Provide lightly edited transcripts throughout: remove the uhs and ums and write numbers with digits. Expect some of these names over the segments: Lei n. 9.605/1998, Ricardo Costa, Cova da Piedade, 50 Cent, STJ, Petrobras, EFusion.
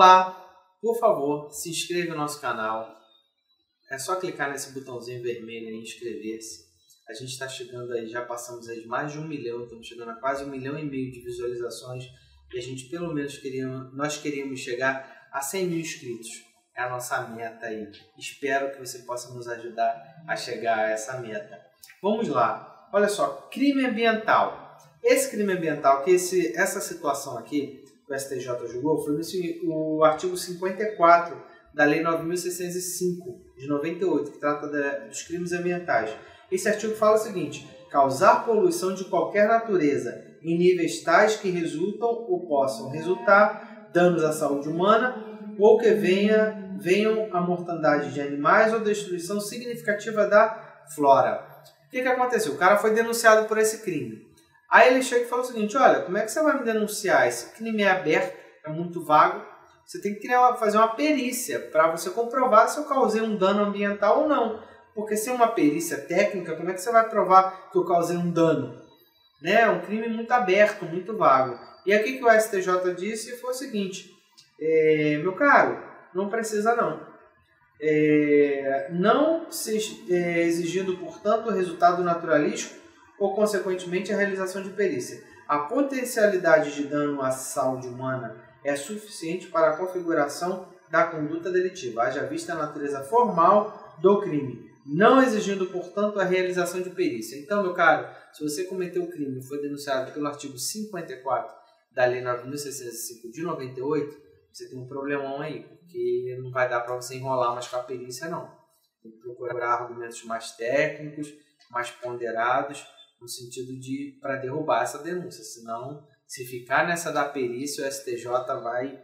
lá, por favor, se inscreva no nosso canal. É só clicar nesse botãozinho vermelho e inscrever-se. A gente está chegando aí, já passamos aí de mais de 1 milhão, estamos chegando a quase 1,5 milhão de visualizações e a gente pelo menos nós queríamos chegar a 100 mil inscritos. É a nossa meta aí. Espero que você possa nos ajudar a chegar a essa meta. Vamos lá. Olha só, crime ambiental. Esse crime ambiental, que essa situação aqui, o STJ julgou, foi o artigo 54 da Lei 9.605, de 98, que trata dos crimes ambientais. Esse artigo fala o seguinte: causar poluição de qualquer natureza em níveis tais que resultam ou possam resultar danos à saúde humana ou que venham a mortandade de animais ou destruição significativa da flora. O que aconteceu? O cara foi denunciado por esse crime. Aí ele chega e fala o seguinte: olha, como é que você vai me denunciar? Esse crime é aberto, é muito vago. Você tem que fazer uma perícia para você comprovar se eu causei um dano ambiental ou não. Porque sem uma perícia técnica, como é que você vai provar que eu causei um dano? Né? É um crime muito aberto, muito vago. E aqui que o STJ disse foi o seguinte: meu caro, não precisa não. Não se exigindo, portanto, o resultado naturalístico ou, consequentemente, a realização de perícia. A potencialidade de dano à saúde humana é suficiente para a configuração da conduta delitiva, haja vista a natureza formal do crime, não exigindo, portanto, a realização de perícia. Então, meu caro, se você cometeu o crime e foi denunciado pelo artigo 54 da Lei 9.605 de 98, você tem um problemão aí, porque não vai dar para você enrolar mais com a perícia, não. Tem que procurar argumentos mais técnicos, mais ponderados, no sentido de para derrubar essa denúncia. Senão, se ficar nessa da perícia, o STJ vai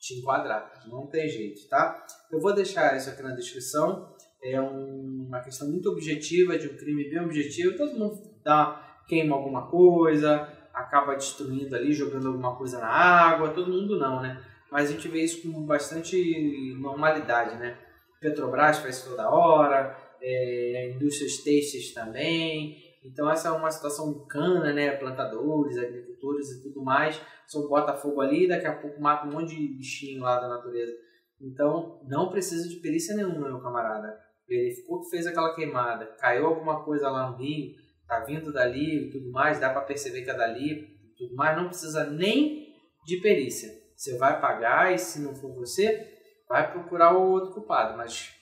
te enquadrar. Não tem jeito, tá? Eu vou deixar isso aqui na descrição. É uma questão muito objetiva, de um crime bem objetivo. Todo mundo queima alguma coisa, acaba destruindo ali, jogando alguma coisa na água. Todo mundo não, né? Mas a gente vê isso com bastante normalidade, né? Petrobras faz isso toda hora, indústrias têxteis também. Então essa é uma situação bacana, né? Plantadores, agricultores e tudo mais. Só bota fogo ali e daqui a pouco mata um monte de bichinho lá da natureza. Então não precisa de perícia nenhuma, meu camarada. Verificou que fez aquela queimada, caiu alguma coisa lá no rio, tá vindo dali e tudo mais, dá para perceber que é dali e tudo mais, não precisa nem de perícia. Você vai pagar e, se não for você, vai procurar o outro culpado. Mas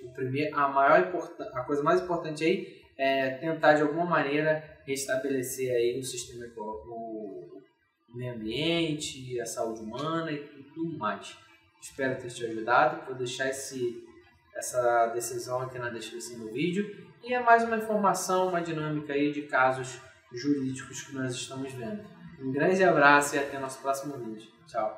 a coisa mais importante aí é tentar, de alguma maneira, restabelecer aí o sistema ecológico, o meio ambiente, a saúde humana e tudo mais. Espero ter te ajudado. Vou deixar essa decisão aqui na descrição do vídeo. E é mais uma informação, uma dinâmica aí de casos jurídicos que nós estamos vendo. Um grande abraço e até nosso próximo vídeo. Tchau!